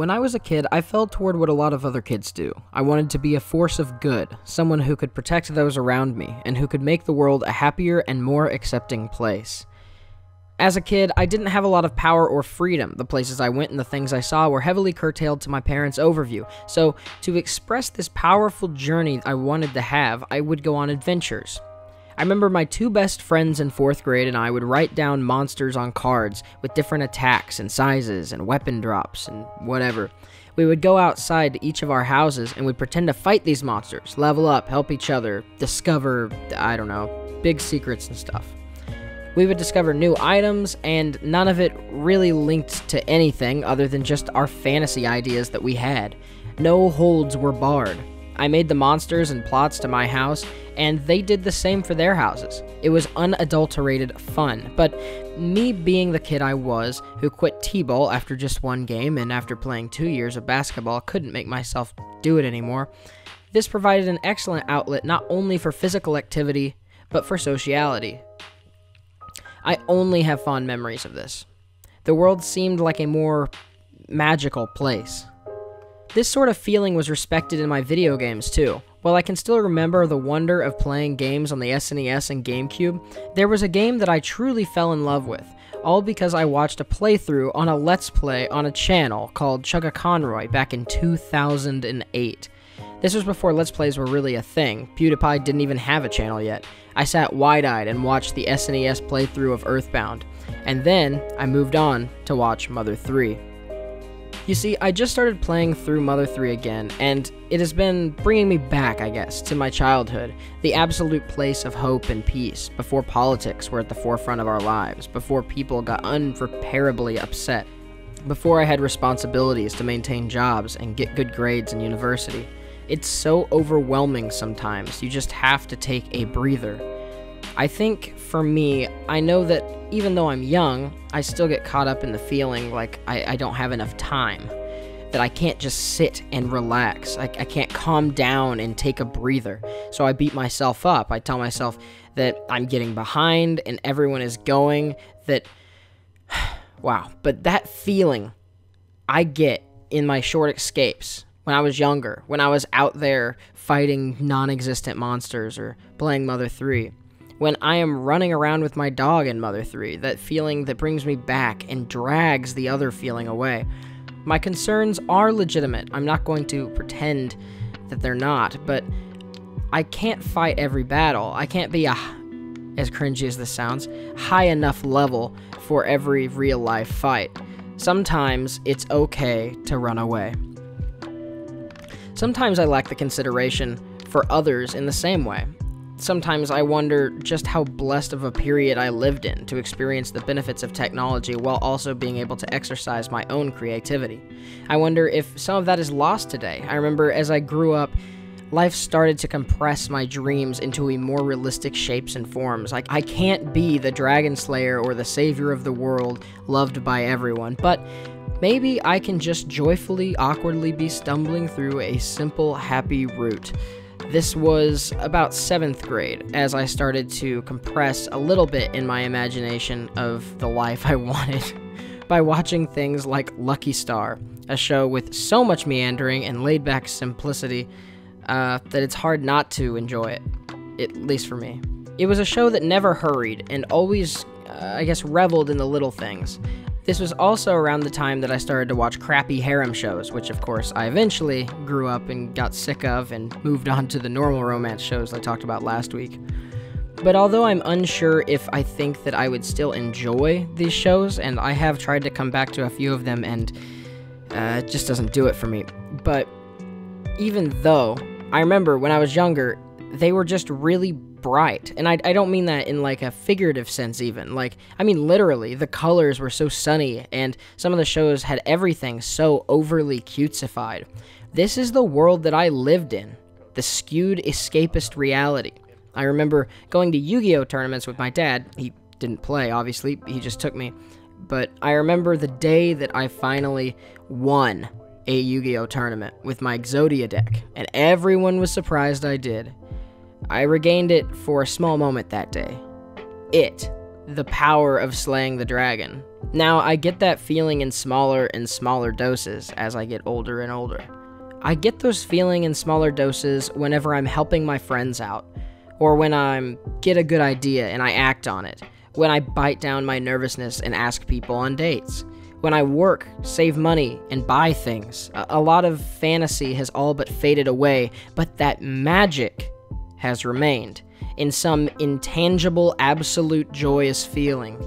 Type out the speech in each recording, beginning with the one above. When I was a kid, I felt toward what a lot of other kids do. I wanted to be a force of good, someone who could protect those around me, and who could make the world a happier and more accepting place. As a kid, I didn't have a lot of power or freedom. The places I went and the things I saw were heavily curtailed to my parents' overview, so to express this powerful journey I wanted to have, I would go on adventures. I remember my two best friends in 4th grade and I would write down monsters on cards with different attacks and sizes and weapon drops and whatever. We would go outside to each of our houses and would pretend to fight these monsters, level up, help each other, discover, I don't know, big secrets and stuff. We would discover new items, and none of it really linked to anything other than just our fantasy ideas that we had. No holds were barred. I made the monsters and plots to my house, and they did the same for their houses. It was unadulterated fun, but me being the kid I was, who quit T-ball after just one game and after playing 2 years of basketball couldn't make myself do it anymore, this provided an excellent outlet not only for physical activity, but for sociality. I only have fond memories of this. The world seemed like a more magical place. This sort of feeling was respected in my video games too. While I can still remember the wonder of playing games on the SNES and GameCube, there was a game that I truly fell in love with, all because I watched a playthrough on a Let's Play on a channel called ChuggaConroy back in 2008. This was before Let's Plays were really a thing. PewDiePie didn't even have a channel yet. I sat wide-eyed and watched the SNES playthrough of EarthBound, and then I moved on to watch Mother 3. You see, I just started playing through Mother 3 again, and it has been bringing me back, I guess, to my childhood, the absolute place of hope and peace, before politics were at the forefront of our lives, before people got irreparably upset, before I had responsibilities to maintain jobs and get good grades in university. It's so overwhelming sometimes, you just have to take a breather. I think, for me, I know that even though I'm young, I still get caught up in the feeling like I don't have enough time, that I can't just sit and relax, I can't calm down and take a breather. So I beat myself up, I tell myself that I'm getting behind and everyone is going, that, wow, but that feeling I get in my short escapes. When I was younger, when I was out there fighting non-existent monsters or playing Mother 3, when I am running around with my dog in Mother 3, that feeling that brings me back and drags the other feeling away. My concerns are legitimate, I'm not going to pretend that they're not, but I can't fight every battle, I can't be, as cringy as this sounds, high enough level for every real life fight. Sometimes it's okay to run away. Sometimes I lack the consideration for others in the same way. Sometimes I wonder just how blessed of a period I lived in to experience the benefits of technology while also being able to exercise my own creativity. I wonder if some of that is lost today. I remember as I grew up, life started to compress my dreams into more realistic shapes and forms. Like, I can't be the dragon slayer or the savior of the world loved by everyone, but maybe I can just joyfully, awkwardly be stumbling through a simple, happy route. This was about 7th grade, as I started to compress a little bit in my imagination of the life I wanted by watching things like Lucky Star, a show with so much meandering and laid-back simplicity that it's hard not to enjoy it, at least for me. It was a show that never hurried and always, I guess, reveled in the little things. This was also around the time that I started to watch crappy harem shows, which of course I eventually grew up and got sick of and moved on to the normal romance shows I talked about last week. But although I'm unsure if I think that I would still enjoy these shows, and I have tried to come back to a few of them and it just doesn't do it for me, but even though I remember when I was younger, they were just really bright, and I don't mean that in like a figurative sense even, like, I mean literally, the colors were so sunny, and some of the shows had everything so overly cutesified. This is the world that I lived in, the skewed escapist reality. I remember going to Yu-Gi-Oh! Tournaments with my dad. He didn't play, obviously, he just took me, but I remember the day that I finally won a Yu-Gi-Oh! Tournament with my Exodia deck, and everyone was surprised I did. I regained it for a small moment that day. It, the power of slaying the dragon, Now, I get that feeling in smaller and smaller doses as I get older and older. I get those feeling in smaller doses whenever I'm helping my friends out, or when I get a good idea and I act on it, when I bite down my nervousness and ask people on dates, when I work, save money, and buy things. A lot of fantasy has all but faded away, but that magic has remained in some intangible, absolute joyous feeling.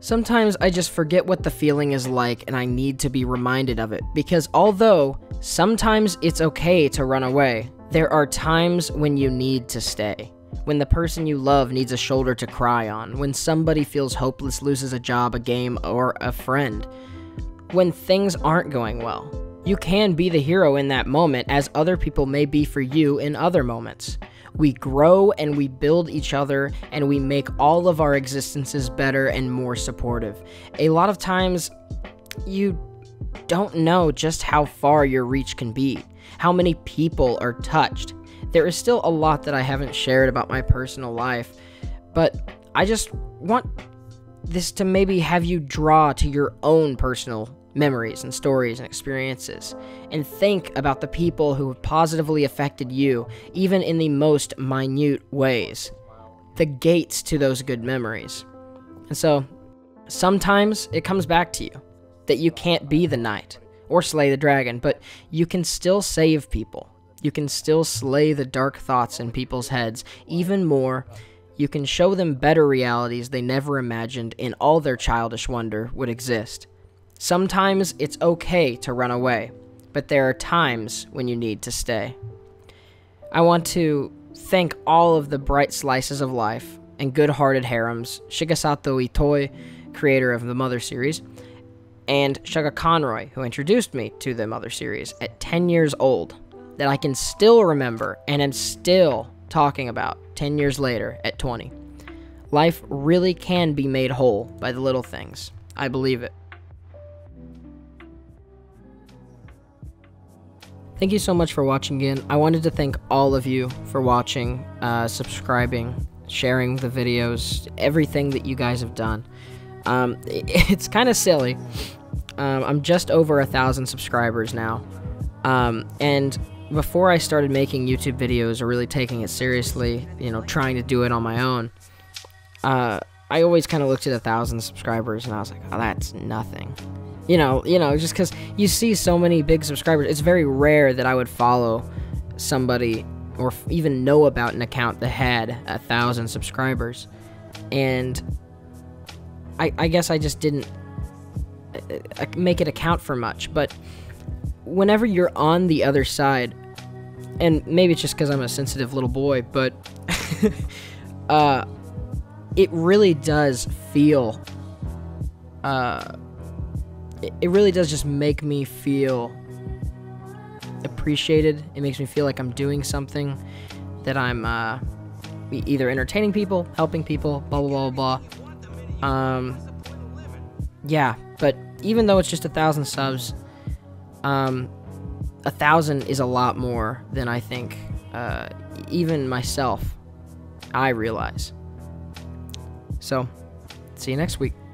Sometimes I just forget what the feeling is like and I need to be reminded of it, because although sometimes it's okay to run away, there are times when you need to stay. When the person you love needs a shoulder to cry on, when somebody feels hopeless, loses a job, a game, or a friend. When things aren't going well, you can be the hero in that moment, as other people may be for you in other moments. We grow and we build each other and we make all of our existences better and more supportive. A lot of times, you don't know just how far your reach can be, how many people are touched. There is still a lot that I haven't shared about my personal life, but I just want this to maybe have you draw to your own personal memories and stories and experiences, and think about the people who have positively affected you, even in the most minute ways. The gates to those good memories. And so, sometimes it comes back to you that you can't be the knight or slay the dragon, but you can still save people. You can still slay the dark thoughts in people's heads. Even more, you can show them better realities they never imagined in all their childish wonder would exist. Sometimes it's okay to run away, but there are times when you need to stay. I want to thank all of the bright slices of life and good-hearted harems, Shigesato Itoi, creator of the Mother series, and ChuggaConroy, who introduced me to the Mother series at 10 years old, that I can still remember and am still talking about 10 years later at 20. Life really can be made whole by the little things. I believe it. Thank you so much for watching again. I wanted to thank all of you for watching, subscribing, sharing the videos, everything that you guys have done. It's kind of silly. I'm just over 1,000 subscribers now. And before I started making YouTube videos or really taking it seriously, you know, trying to do it on my own, I always kind of looked at 1,000 subscribers and I was like, oh, that's nothing. You know, just because you see so many big subscribers, it's very rare that I would follow somebody or even know about an account that had 1,000 subscribers. And I guess I just didn't make it account for much, but whenever you're on the other side, and maybe it's just because I'm a sensitive little boy, but it really does feel, it really does just make me feel appreciated. It makes me feel like I'm doing something, that I'm either entertaining people, helping people, blah, blah, blah, blah. Yeah, but even though it's just 1,000 subs, 1,000 is a lot more than I think, even myself, I realize. So, see you next week.